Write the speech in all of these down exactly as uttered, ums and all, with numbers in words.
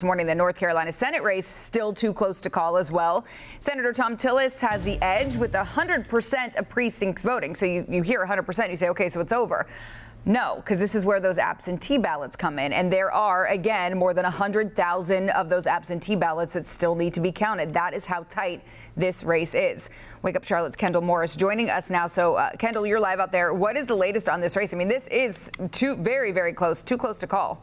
This morning, the North Carolina Senate race still too close to call as well. Senator Tom Tillis has the edge with one hundred percent of precincts voting. So you, you hear one hundred percent, you say, okay, so it's over. No, because this is where those absentee ballots come in. And there are, again, more than one hundred thousand of those absentee ballots that still need to be counted. That is how tight this race is. Wake Up Charlotte's Kendall Morris joining us now. So, uh, Kendall, you're live out there. What is the latest on this race? I mean, this is too very, very close, too close to call.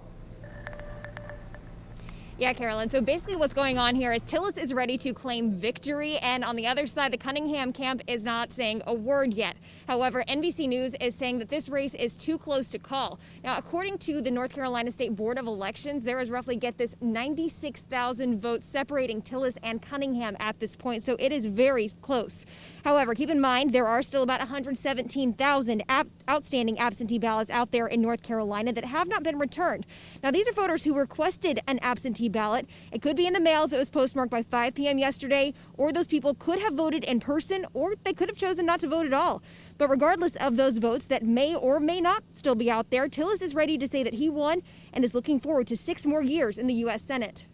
Yeah, Carolyn. So basically what's going on here is Tillis is ready to claim victory, and on the other side, the Cunningham camp is not saying a word yet. However, N B C News is saying that this race is too close to call. Now, according to the North Carolina State Board of Elections, there is roughly, get this, ninety-six thousand votes separating Tillis and Cunningham at this point, so it is very close. However, keep in mind, there are still about one hundred seventeen thousand ab- outstanding absentee ballots out there in North Carolina that have not been returned. Now, these are voters who requested an absentee ballot. It could be in the mail if it was postmarked by five p m yesterday, or those people could have voted in person, or they could have chosen not to vote at all. But regardless of those votes that may or may not still be out there, Tillis is ready to say that he won and is looking forward to six more years in the U S Senate.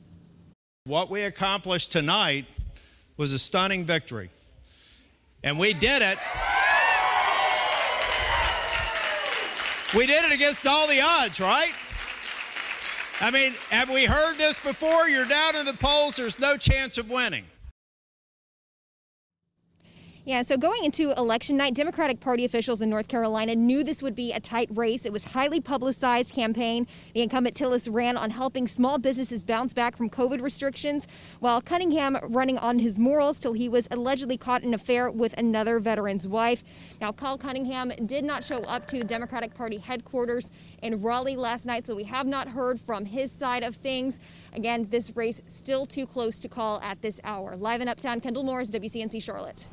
What we accomplished tonight was a stunning victory, and we did it. We did it against all the odds, right? I mean, have we heard this before? You're down in the polls, there's no chance of winning. Yeah, so going into election night, Democratic Party officials in North Carolina knew this would be a tight race. It was a highly publicized campaign. The incumbent Tillis ran on helping small businesses bounce back from COVID restrictions, while Cunningham running on his morals till he was allegedly caught in an affair with another veteran's wife. Now, Cal Cunningham did not show up to Democratic Party headquarters in Raleigh last night, so we have not heard from his side of things. Again, this race still too close to call at this hour. Live in Uptown, Kendall Morris, W C N C Charlotte.